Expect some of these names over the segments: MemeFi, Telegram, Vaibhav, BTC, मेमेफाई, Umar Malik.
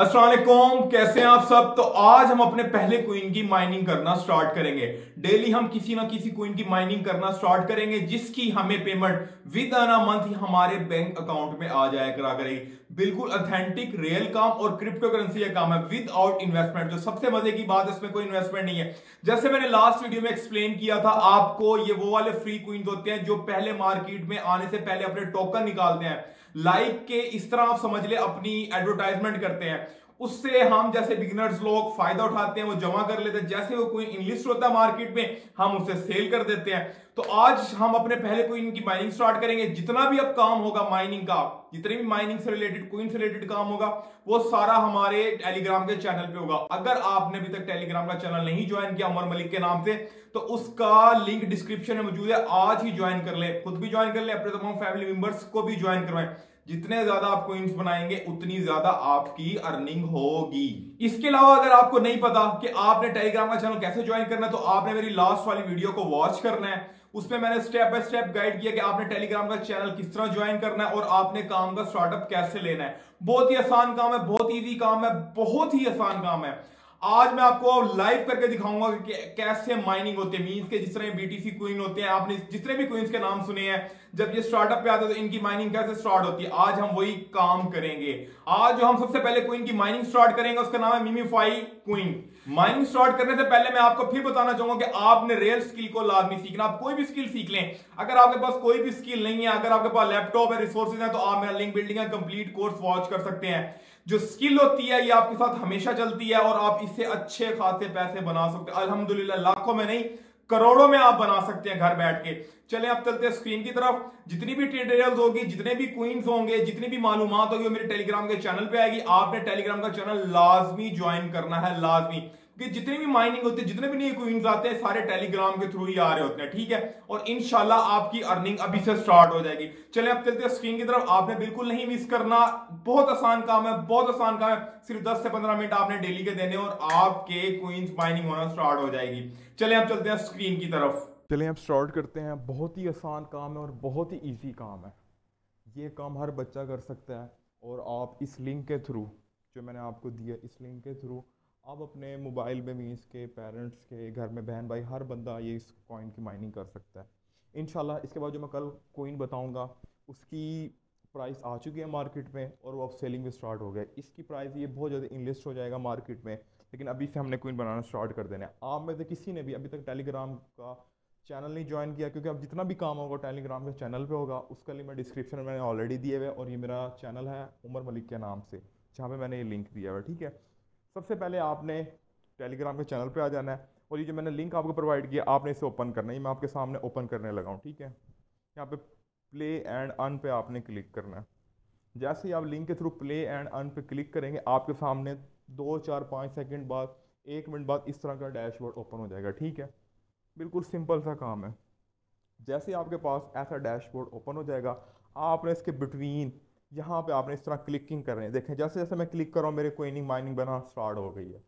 अस्सलाम वालेकुम, कैसे हैं आप सब। तो आज हम अपने पहले कॉइन की माइनिंग करना स्टार्ट करेंगे। डेली हम किसी ना किसी कॉइन की माइनिंग करना स्टार्ट करेंगे जिसकी हमें payment within a month हमारे बैंक अकाउंट में आ जाया करा करेगी। बिल्कुल ऑथेंटिक रियल काम और क्रिप्टो करेंसी का काम है विद आउट इन्वेस्टमेंट। जो सबसे मजे की बात, इसमें कोई इन्वेस्टमेंट नहीं है। जैसे मैंने लास्ट वीडियो में एक्सप्लेन किया था आपको, ये वो वाले फ्री कॉइन्स होते हैं जो पहले मार्केट में आने से पहले अपने टोकन निकालते हैं, लाइक के इस तरह आप समझ ले अपनी एडवर्टाइजमेंट करते हैं। उससे हम जैसे बिगिनर्स लोग फायदा उठाते हैं, वो जमा कर लेते हैं। जैसे वो कोई इनलिस्ट होता है मार्केट में, हम उसे सेल कर देते हैं। तो आज हम अपने पहले कोइन की माइनिंग स्टार्ट करेंगे। जितना भी अब काम होगा माइनिंग का, जितने भी माइनिंग से रिलेटेड कोइन से रिलेटेड काम होगा, वो सारा हमारे टेलीग्राम के चैनल पे होगा। अगर आपने अभी तक टेलीग्राम का चैनल नहीं ज्वाइन किया उमर मलिक के नाम से, तो उसका लिंक डिस्क्रिप्शन में मौजूद है। आज ही ज्वाइन कर ले, खुद भी ज्वाइन कर ले, अपने तमाम फैमिली मेंबर्स को भी ज्वाइन करवाएं। जितने ज्यादा आप कॉइन्स बनाएंगे उतनी ज्यादा आपकी अर्निंग होगी। इसके अलावा अगर आपको नहीं पता कि आपने टेलीग्राम का चैनल कैसे ज्वाइन करना है, तो आपने मेरी लास्ट वाली वीडियो को वॉच करना है। उसमें मैंने स्टेप बाय स्टेप गाइड किया कि आपने टेलीग्राम का चैनल किस तरह ज्वाइन करना है और आपने काम का स्टार्टअप कैसे लेना है। बहुत ही आसान काम है, बहुत ईजी काम है, बहुत ही आसान काम है। आज मैं आपको लाइव करके दिखाऊंगा कि कैसे माइनिंग होती है। मींस के जिस तरह बीटीसी कॉइन होते हैं, आपने जितने भी कॉइन्स के नाम सुने हैं, जब ये स्टार्टअप पे आते हैं तो इनकी माइनिंग कैसे स्टार्ट होती है। आज हम वही काम करेंगे। आज जो हम सबसे पहले कॉइन की माइनिंग स्टार्ट करेंगे उसका नाम है MemeFi कॉइन। माइनिंग स्टार्ट करने से पहले मैं आपको फिर बताना चाहूंगा कि आपने रियल स्किल को लाजमी सीखना। आप कोई भी स्किल सीख लें, अगर आपके पास कोई भी स्किल नहीं है, अगर आपके पास लैपटॉप है, रिसोर्सेज है, तो आप मेरा लिंक बिल्डिंग का कंप्लीट कोर्स वॉच कर सकते हैं। जो स्किल होती है ये आपके साथ हमेशा चलती है और आप इससे अच्छे खासे पैसे बना सकते हैं। अल्हम्दुलिल्लाह लाखों में नहीं करोड़ों में आप बना सकते हैं घर बैठ के। चले आप चलते हैं स्क्रीन की तरफ। जितनी भी ट्यूटोरियल्स होगी, जितने भी कॉइन्स होंगे, जितनी भी मालूमात होगी, वो मेरे टेलीग्राम के चैनल पे आएगी। आपने टेलीग्राम का चैनल लाजमी ज्वाइन करना है, लाजमी, क्योंकि जितनी भी माइनिंग होती है, जितने भी नए कॉइन्स आते हैं, सारे टेलीग्राम के थ्रू ही आ रहे होते हैं, ठीक है। और इंशाल्लाह आपकी अर्निंग अभी से स्टार्ट हो जाएगी। चले आप चलते हैं स्क्रीन की तरफ। आपने बिल्कुल नहीं मिस करना, बहुत आसान काम है, बहुत आसान काम है। सिर्फ 10 से 15 मिनट आपने डेली के देने और आपके कॉइन्स माइनिंग होना स्टार्ट हो जाएगी। चले आप चलते हैं स्क्रीन की तरफ। चले आप स्टार्ट करते हैं। बहुत ही आसान काम है और बहुत ही ईजी काम है। ये काम हर बच्चा कर सकता है। और आप इस लिंक के थ्रू जो मैंने आपको दिया, इस लिंक के थ्रू आप अपने मोबाइल में मींस के पेरेंट्स के घर में बहन भाई हर बंदा ये इस कॉइन की माइनिंग कर सकता है इंशाल्लाह। इसके बाद जो मैं कल कॉइन बताऊँगा उसकी प्राइस आ चुकी है मार्केट में और वो अब सेलिंग भी स्टार्ट हो गया। इसकी प्राइस ये बहुत ज़्यादा इनलिस्ट हो जाएगा मार्केट में, लेकिन अभी से हमने कॉइन बनाना स्टार्ट कर देना है। आप में से किसी ने भी अभी तक टेलीग्राम का चैनल नहीं ज्वाइन किया, क्योंकि अब जितना भी काम होगा टेलीग्राम के चैनल पे होगा। उसका लिंक मैं डिस्क्रिप्शन में मैंने ऑलरेडी दिए हुए, और ये मेरा चैनल है उमर मलिक के नाम से, जहाँ पर मैंने ये लिंक दिया हुआ है, ठीक है। सबसे पहले आपने टेलीग्राम के चैनल पर आ जाना है और ये जो मैंने लिंक आपको प्रोवाइड किया आपने इसे ओपन करना है। मैं आपके सामने ओपन करने लगा हूँ, ठीक है। यहाँ पर प्ले एंड अन पे आपने क्लिक करना है। जैसे ही आप लिंक के थ्रू प्ले एंड अन पे क्लिक करेंगे, आपके सामने 2-4-5 सेकंड बाद, 1 मिनट बाद इस तरह का डैशबोर्ड ओपन हो जाएगा, ठीक है। बिल्कुल सिंपल सा काम है। जैसे आपके पास ऐसा डैशबोर्ड ओपन हो जाएगा, आपने इसके बिटवीन यहाँ पे आपने इस तरह क्लिकिंग कर रहे हैं। देखें जैसे जैसे मैं क्लिक कर रहा हूँ मेरे कोइनिंग माइनिंग बनना स्टार्ट हो गई है।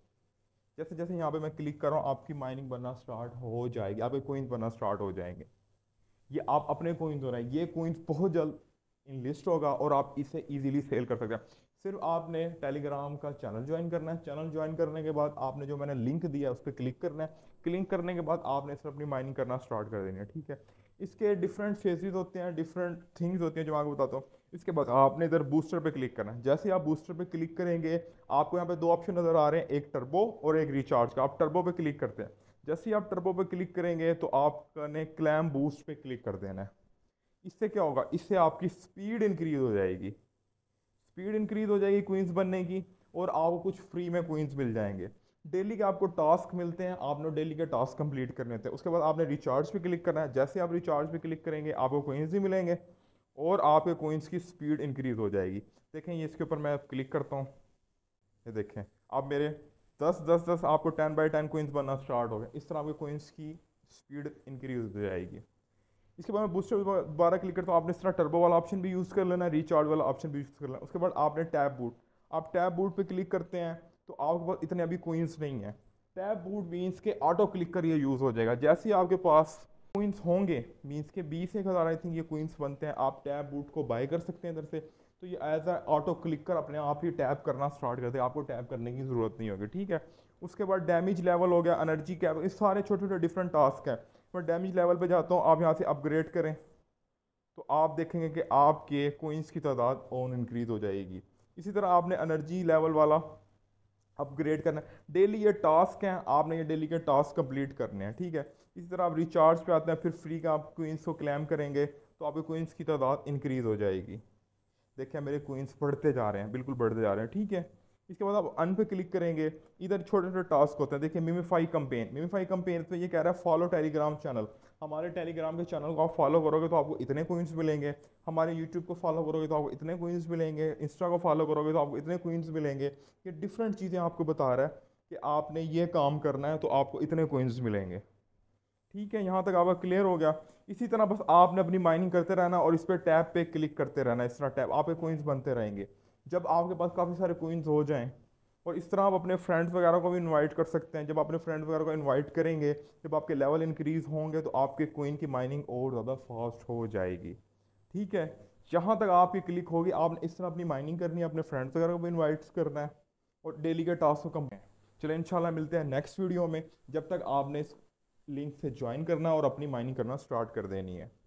जैसे जैसे यहाँ पर मैं क्लिक कर रहा हूँ आपकी माइनिंग बनना स्टार्ट हो जाएगी, आपके कोइन बनना स्टार्ट हो जाएंगे। ये आप अपने कोइन्स हो रहे हैं। ये कोइन्स बहुत जल्द इनलिस्ट होगा और आप इसे इजीली सेल कर सकते हैं। सिर्फ आपने टेलीग्राम का चैनल ज्वाइन करना है। चैनल ज्वाइन करने के बाद आपने जो मैंने लिंक दिया है उस पर क्लिक करना है। क्लिक करने के बाद आपने सिर्फ अपनी माइनिंग करना स्टार्ट कर देनी है, ठीक है। इसके डिफरेंट फेजेस होते हैं, डिफरेंट थिंग्स होती हैं जो मैं आपको बताता हूँ। इसके बाद आपने इधर बूस्टर पे क्लिक करना है। जैसे ही आप बूस्टर पे क्लिक करेंगे आपको यहाँ पे 2 ऑप्शन नज़र आ रहे हैं, एक टर्बो और एक रिचार्ज का। आप टर्बो पे क्लिक करते हैं। जैसे ही आप टर्बो पे क्लिक करेंगे तो आपने क्लैम बूस्ट पे क्लिक कर देना है। इससे क्या होगा, इससे आपकी स्पीड इंक्रीज हो जाएगी, स्पीड इंक्रीज हो जाएगी कॉइन्स बनने की, और आपको कुछ फ्री में कॉइन्स मिल जाएंगे। डेली के आपको टास्क मिलते हैं, आपने डेली के टास्क कंप्लीट करने होते हैं। उसके बाद आपने रिचार्ज पे क्लिक करना है। जैसे आप रिचार्ज पे क्लिक करेंगे आपको कॉइन्स भी मिलेंगे और आपके कॉइन्स की स्पीड इंक्रीज हो जाएगी। देखें ये, इसके ऊपर मैं क्लिक करता हूँ, ये देखें आप मेरे 10-10-10 आपको 10 बाई 10 कॉइन्स बनना स्टार्ट हो गए। इस तरह आपके कॉइन्स की स्पीड इंक्रीज हो जाएगी। इसके बाद मैं बूस्टर दोबारा क्लिक करता हूँ। आपने इस तरह टर्बो वाला ऑप्शन भी यूज़ कर लेना है, रिचार्ज वाला ऑप्शन भी यूज़ कर लेना है। उसके बाद आपने टैब बूट, आप टैब बूट पे क्लिक करते हैं तो आपके पास इतने अभी कॉइन्स नहीं है। टैब बूट मीन्स के ऑटो क्लिक कर ये यूज़ हो जाएगा। जैसे ही आपके पास कॉइन्स होंगे मीन्स के 20-1000 आई थिंक ये कॉइन्स बनते हैं, आप टैब बूट को बाय कर सकते हैं इधर से। तो ये एज अ ऑटो क्लिक कर अपने आप ही टैप करना स्टार्ट कर दे, आपको टैप करने की ज़रूरत नहीं होगी। ठीक है, उसके बाद डैमेज लेवल हो गया, एनर्जी कैप, इस सारे छोटे छोटे डिफरेंट टास्क हैं। मैं डैमेज लेवल पे जाता हूँ, आप यहाँ से अपग्रेड करें तो आप देखेंगे कि आपके कोइंस की तादाद और इंक्रीज हो जाएगी। इसी तरह आपने एनर्जी लेवल वाला अपग्रेड करना, डेली ये टास्क हैं, आपने ये डेली के टास्क कंप्लीट करने हैं। ठीक है, इसी तरह आप रिचार्ज पे आते हैं, फिर फ्री का आप क्वींस को क्लेम करेंगे तो आपकी क्वींस की तादाद इंक्रीज़ हो जाएगी। देखिए मेरे क्वींस बढ़ते जा रहे हैं, बिल्कुल बढ़ते जा रहे हैं। ठीक है, इसके बाद आप अन पे क्लिक करेंगे, इधर छोटे छोटे टास्क होते हैं। देखिए मेमेफाई कम्पेन, मेमेफाई कम्पेन पे ये कह रहा है फॉलो टेलीग्राम चैनल, हमारे टेलीग्राम के चैनल को आप फॉलो करोगे तो आपको इतने क्वींस मिलेंगे, हमारे यूट्यूब को फॉलो करोगे तो आपको इतने क्वींस मिलेंगे, इंस्टा को फॉलो करोगे तो आपको इतने क्वींस मिलेंगे। ये डिफरेंट चीज़ें आपको बता रहा है कि आपने ये काम करना है तो आपको इतने क्वींस मिलेंगे। ठीक है, यहाँ तक आपका क्लियर हो गया। इसी तरह बस आपने अपनी माइनिंग करते रहना और इस पर टैब पे क्लिक करते रहना, इस तरह टैब आपके क्वींस बनते रहेंगे। जब आपके पास काफ़ी सारे क्वींस हो जाएं, और इस तरह आप अपने फ्रेंड्स वगैरह को भी इनवाइट कर सकते हैं। जब अपने फ्रेंड्स वगैरह को इनवाइट करेंगे, जब आपके लेवल इंक्रीज़ होंगे तो आपके क्वीन की माइनिंग और ज़्यादा फास्ट हो जाएगी। ठीक है, जहाँ तक आपकी क्लिक होगी आपने इस तरह अपनी माइनिंग करनी है, अपने फ्रेंड्स वगैरह को भी इन्वाइट करना है और डेली के टास्क को कम। चले इंशाल्लाह मिलते हैं नेक्स्ट वीडियो में। जब तक आपने इस लिंक से ज्वाइन करना और अपनी माइनिंग करना स्टार्ट कर देनी है।